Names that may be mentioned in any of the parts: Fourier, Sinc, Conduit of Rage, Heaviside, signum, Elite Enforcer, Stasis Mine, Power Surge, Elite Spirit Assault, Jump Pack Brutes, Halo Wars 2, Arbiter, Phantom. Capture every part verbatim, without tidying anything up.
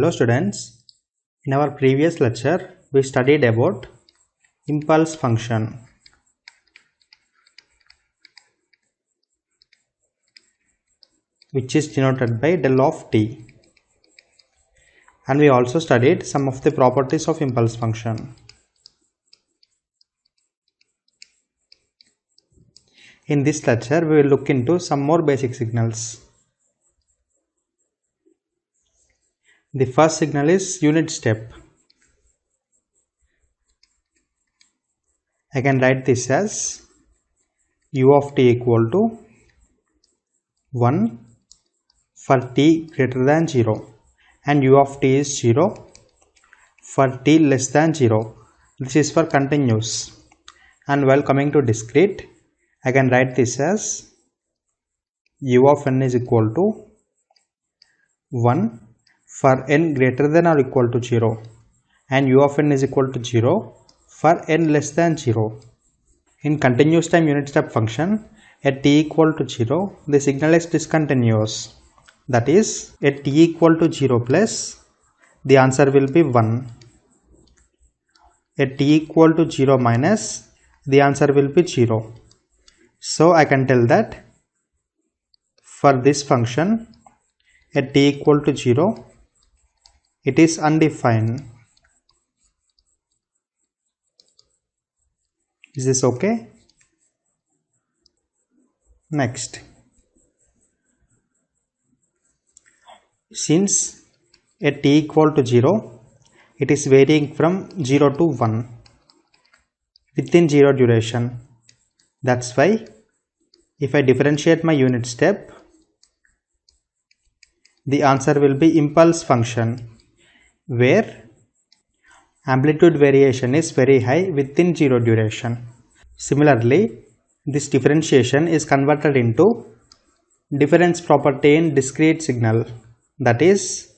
Hello students, in our previous lecture we studied about impulse function. Which is denoted by del of t, and we also studied some of the properties of impulse function. In this lecture we will look into some more basic signals. The first signal is unit step. I can write this as u of t equal to one for t greater than zero and u of t is zero for t less than zero. This is for continuous, and while coming to discrete I can write this as u of n is equal to one for n greater than or equal to zero and u of n is equal to zero for n less than zero. In continuous time unit step function at t equal to zero the signal is discontinuous, that is at t equal to zero plus the answer will be one, at t equal to zero minus the answer will be zero. So I can tell that for this function at t equal to zero it is undefined. Is this okay? Next, since at t equal to zero it is varying from zero to one within zero duration, that's why if I differentiate my unit step the answer will be impulse function, where amplitude variation is very high within zero duration. Similarly, this differentiation is converted into difference property in discrete signal, that is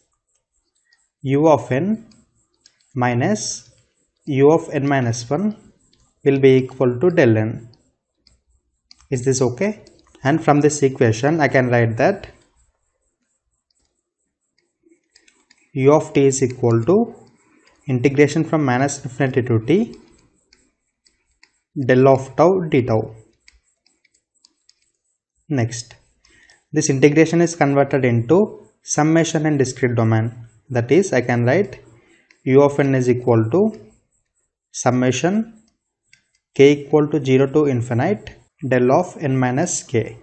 u of n minus u of n minus one will be equal to del n. Is this okay? And from this equation I can write that u of t is equal to integration from minus infinity to t del of tau d tau. Next, this integration is converted into summation in discrete domain, that is I can write u of n is equal to summation k equal to zero to infinite del of n minus k.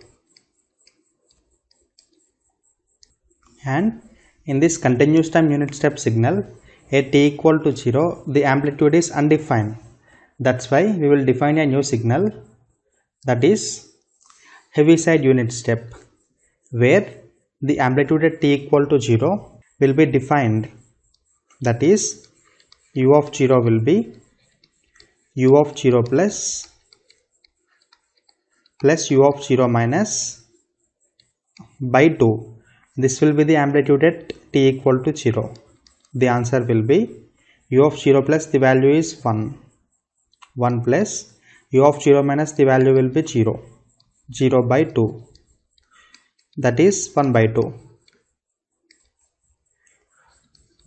And in this continuous time unit step signal at t equal to zero the amplitude is undefined, that's why we will define a new signal, that is heaviside unit step, where the amplitude at t equal to zero will be defined, that is u of zero will be u of zero plus plus u of zero minus by two. This will be the amplitude at t equal to zero. The answer will be u of zero plus the value is one, one plus u of zero minus the value will be zero, zero by two, that is one by two.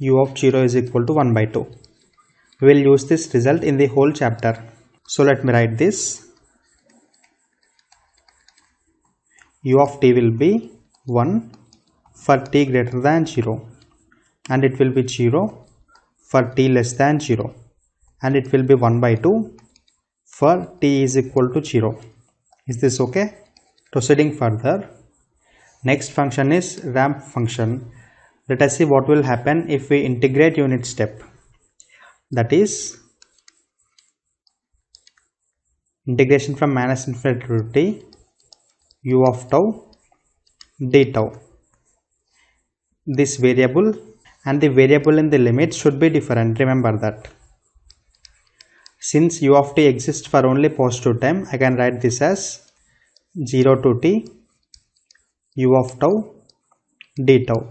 U of zero is equal to one by two. We will use this result in the whole chapter. So let me write this. U of t will be one for t greater than zero and it will be zero for t less than zero and it will be one by two for t is equal to zero. Is this okay? Proceeding further, next function is ramp function. Let us see what will happen if we integrate unit step, that is integration from minus infinity to t u of tau d tau. This variable and the variable in the limit should be different, remember that. Since u of t exists for only positive time I can write this as zero to t u of tau d tau.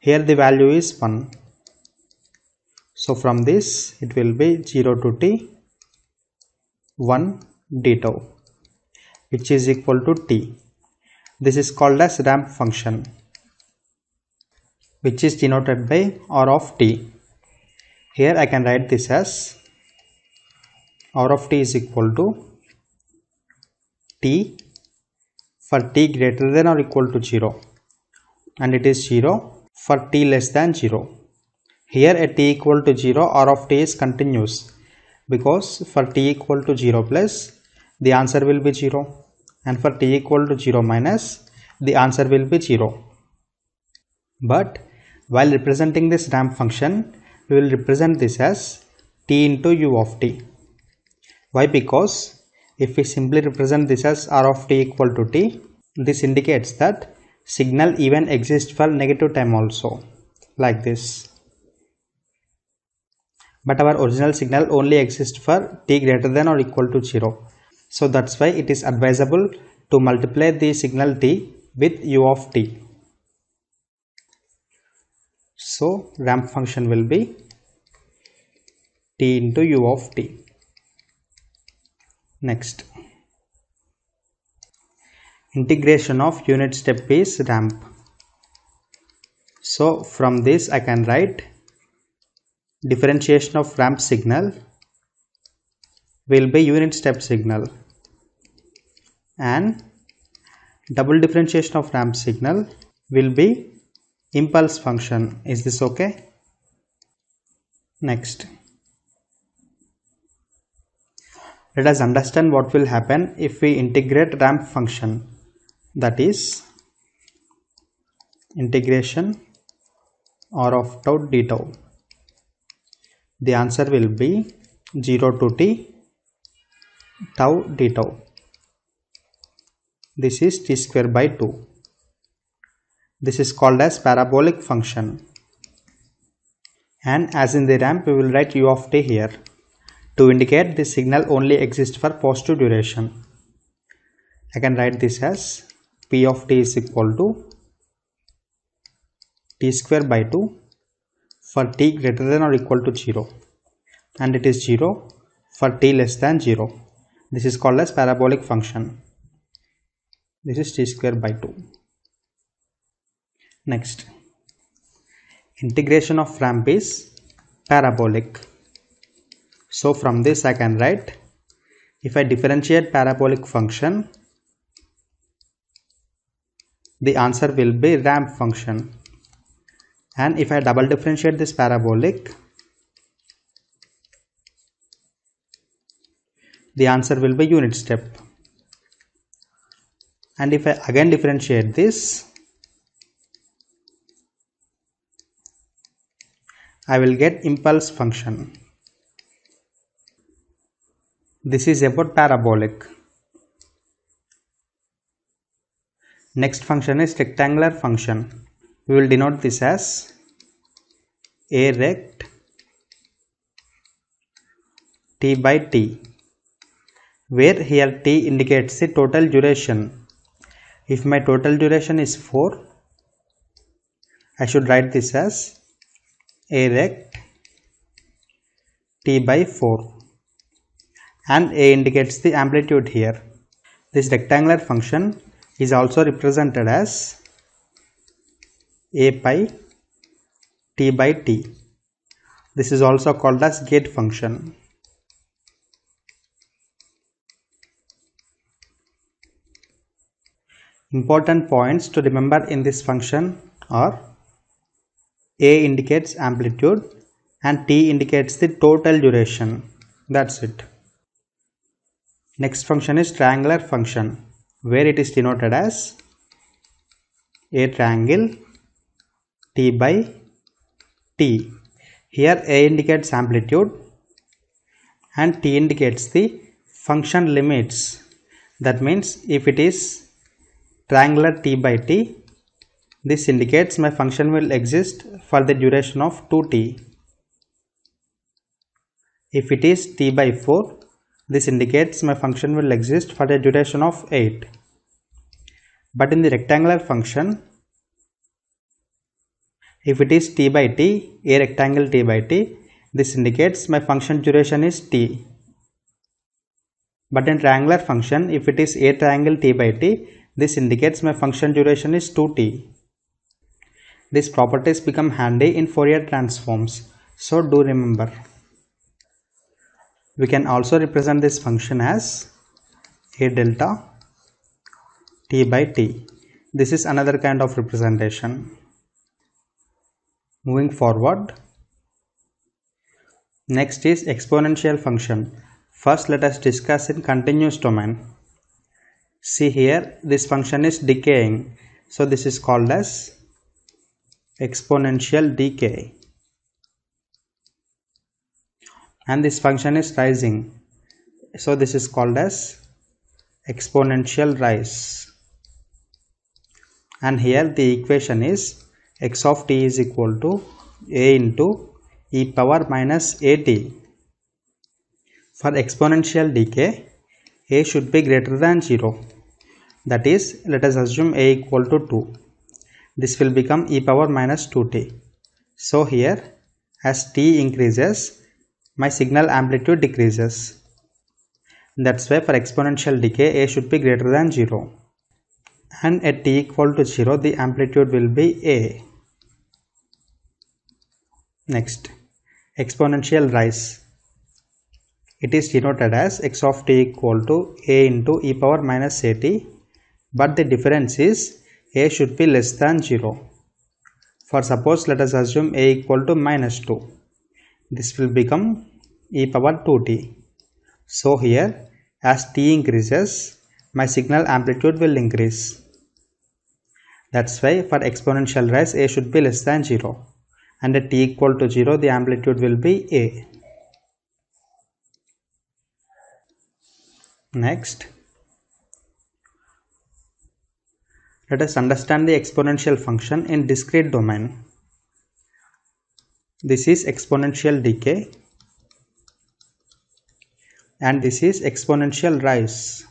Here the value is one, so from this it will be zero to t one d tau, which is equal to t. This is called as ramp function. which is denoted by R of t. Here I can write this as R of t is equal to t for t greater than or equal to zero, and it is zero for t less than zero. Here at t equal to zero, R of t is continuous, because for t equal to zero plus the answer will be zero, and for t equal to zero minus the answer will be zero. But while representing this ramp function, we will represent this as t into u of t. Why? Because if we simply represent this as r of t equal to t, this indicates that signal even exists for negative time also, like this. But our original signal only exists for t greater than or equal to zero. So that's why it is advisable to multiply the signal t with u of t. So ramp function will be t into u of t. Next, integration of unit step is ramp. So from this I can write differentiation of ramp signal will be unit step signal, and double differentiation of ramp signal will be impulse function. Is this okay? Next, let us understand what will happen if we integrate ramp function, that is integration r of tau d tau. The answer will be zero to t tau d tau. This is t square by two. This is called as parabolic function, and as in the ramp we will write u of t here to indicate this signal only exists for positive duration. I can write this as p of t is equal to t square by two for t greater than or equal to zero, and it is zero for t less than zero. This is called as parabolic function. This is t square by two. Next, integration of ramp is parabolic. So from this I can write, if I differentiate parabolic function, the answer will be ramp function. And if I double differentiate this parabolic, the answer will be unit step. And if I again differentiate this, I will get impulse function. This is about parabolic. Next function is rectangular function. We will denote this as a rect t by t, where here t indicates the total duration. If my total duration is four, I should write this as a rect t by four, and a indicates the amplitude here. This rectangular function is also represented as a pi t by t. This is also called as gate function. Important points to remember in this function are a indicates amplitude and t indicates the total duration. That's it. Next function is triangular function, where it is denoted as a triangle t by t. Here a indicates amplitude and t indicates the function limits. That means if it is triangular t by t, this indicates my function will exist for the duration of two t. If it is t by four, this indicates my function will exist for the duration of eight. But in the rectangular function, if it is t by t, a rectangle t by t, this indicates my function duration is t. But in triangular function, if it is a triangle t by t, this indicates my function duration is two t. These properties become handy in Fourier transforms, so do remember. We can also represent this function as a delta t by t. This is another kind of representation. Moving forward, next is exponential function. First, let us discuss in continuous domain. See here, this function is decaying, so this is called as exponential decay. And this function is rising, so this is called as exponential rise. And here the equation is x of t is equal to a into e power minus at. For exponential decay, a should be greater than zero. That is, let us assume a equal to two. This will become e power minus two t. So here, as t increases, my signal amplitude decreases. That's why for exponential decay, a should be greater than zero. And at t equal to zero, the amplitude will be a. Next, exponential rise. It is denoted as x of t equal to a into e power minus at, but the difference is a should be less than zero. For suppose, let us assume a equal to minus two. This will become e power two t. So here, as t increases, my signal amplitude will increase. That's why for exponential rise, a should be less than zero. And at t equal to zero, the amplitude will be a. Next, let us understand the exponential function in discrete domain. This is exponential decay and this is exponential rise.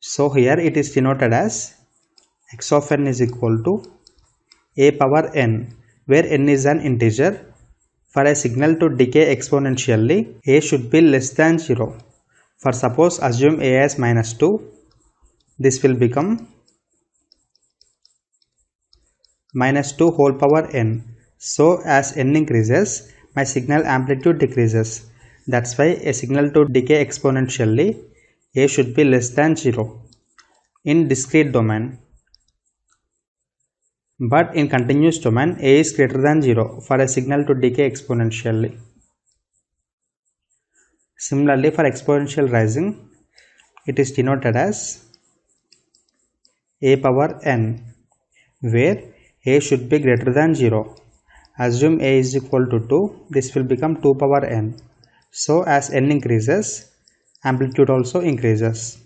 So here it is denoted as x of n is equal to a power n, where n is an integer. For a signal to decay exponentially, a should be less than zero. For suppose, assume a as minus two. This will become minus two whole power n. So as n increases, my signal amplitude decreases. That's why a signal to decay exponentially, a should be less than zero in discrete domain. But in continuous domain, a is greater than zero for a signal to decay exponentially. Similarly, for exponential rising, it is denoted as a power n, where a should be greater than zero. Assume a is equal to two, this will become two power n. So as n increases, amplitude also increases.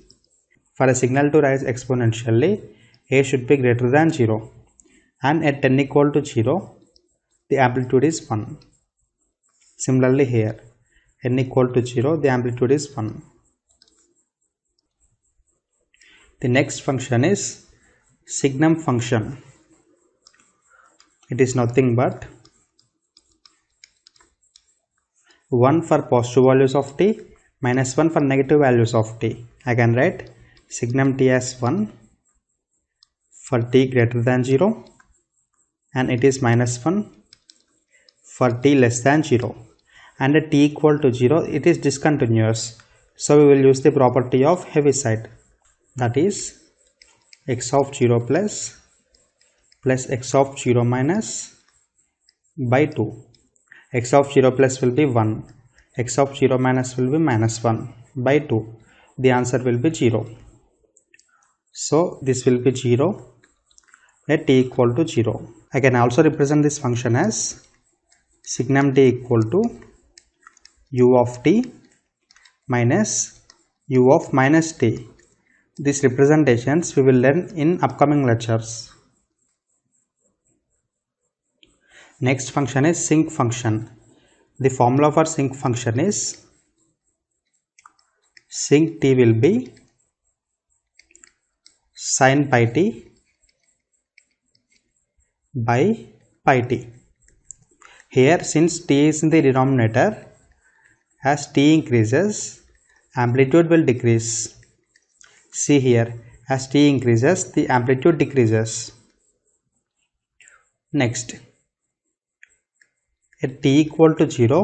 For a signal to rise exponentially, a should be greater than zero. And at n equal to zero, the amplitude is one. Similarly here, n equal to zero, the amplitude is one. The next function is signum function. It is nothing but one for positive values of t, minus one for negative values of t. I can write signum t as one for t greater than zero. And it is minus one for t less than zero, and at t equal to zero it is discontinuous, so we will use the property of Heaviside, that is x of zero plus plus x of zero minus by two. X of zero plus will be one, x of zero minus will be minus one by two. The answer will be zero, so this will be zero at t equal to zero. I can also represent this function as signum t equal to u of t minus u of minus t. These representations we will learn in upcoming lectures. Next function is sinc function. The formula for sinc function is sinc t will be sin pi t by pi t. Here, since t is in the denominator, as t increases, amplitude will decrease. See here, As t increases, the amplitude decreases. Next, at t equal to zero,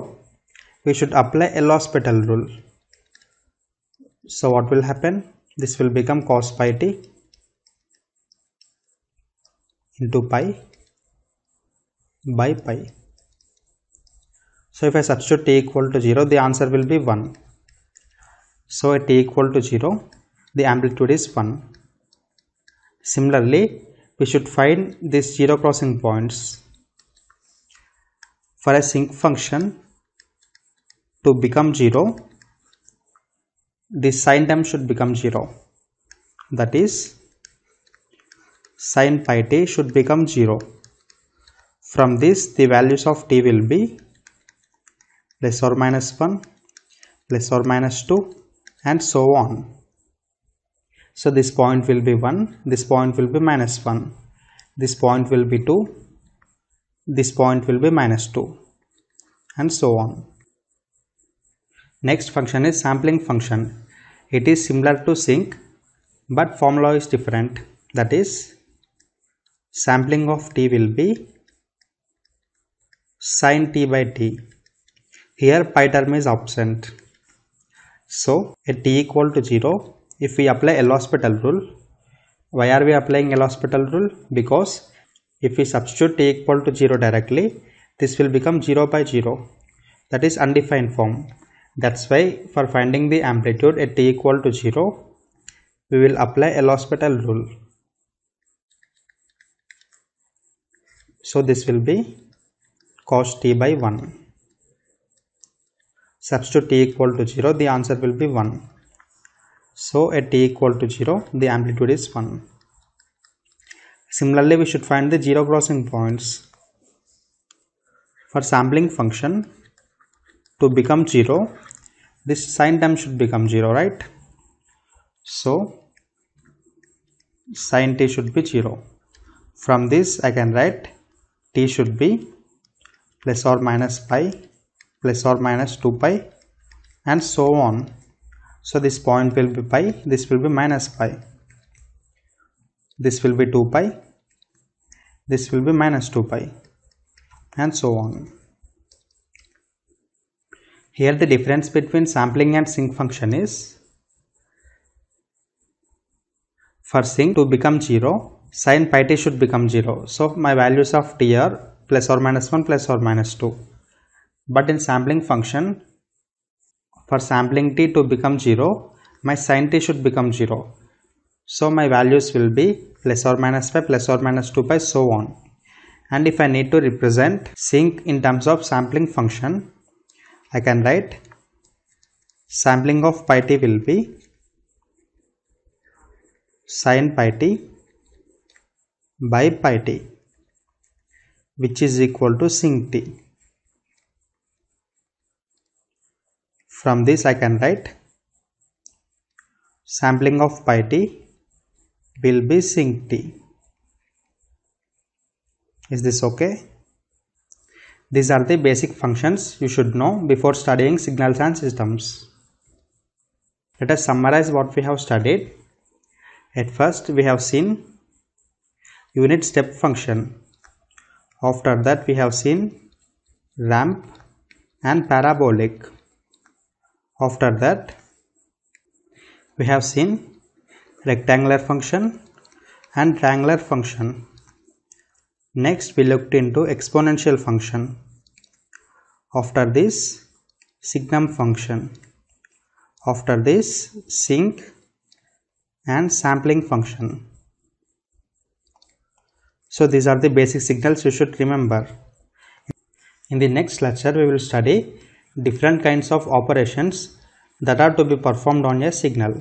we should apply L hospital rule. So what will happen? This will become cos pi t into pi by pi. So if I substitute t equal to zero, the answer will be one. So at t equal to zero, the amplitude is one. Similarly, we should find these zero crossing points. For a sinc function to become zero, the sine term should become zero. That is, sine pi t should become zero. From this, the values of t will be plus or minus one, plus or minus two, and so on. So this point will be one, this point will be minus one, this point will be two, this point will be minus two, and so on. Next function is sampling function. It is similar to sinc, but formula is different. That is, sampling of t will be sin t by t. Here pi term is absent. So at t equal to zero, if we apply L hospital rule, why are we applying L hospital rule? Because if we substitute t equal to zero directly, this will become zero by zero. That is undefined form. That's why for finding the amplitude at t equal to zero, we will apply L hospital rule. So this will be cos t by one. Substitute t equal to zero, the answer will be one. So at t equal to zero, the amplitude is one. Similarly, we should find the zero crossing points. For sampling function to become zero, this sine term should become zero, right? So sine t should be zero. From this, I can write t should be plus or minus pi, plus or minus two pi, and so on. So this point will be pi, this will be minus pi, this will be two pi, this will be minus two pi, and so on. Here the difference between sampling and sinc function is, for sinc to become zero, sin pi t should become zero. So my values of t are plus or minus one, plus or minus two. But in sampling function, for sampling t to become zero, my sin t should become zero. So my values will be plus or minus pi, plus or minus two pi, so on. And if I need to represent sinc in terms of sampling function, I can write sampling of pi t will be sin pi t by pi t, which is equal to sinc t. From this, I can write sampling of pi t will be sinc t. Is this okay? These are the basic functions you should know before studying signals and systems. Let us summarize what we have studied. At first, we have seen unit step function. After that, we have seen ramp and parabolic. After that, we have seen rectangular function and triangular function. Next, we looked into exponential function. After this, signum function. After this, sinc and sampling function. So these are the basic signals you should remember. In the next lecture, we will study different kinds of operations that are to be performed on a signal.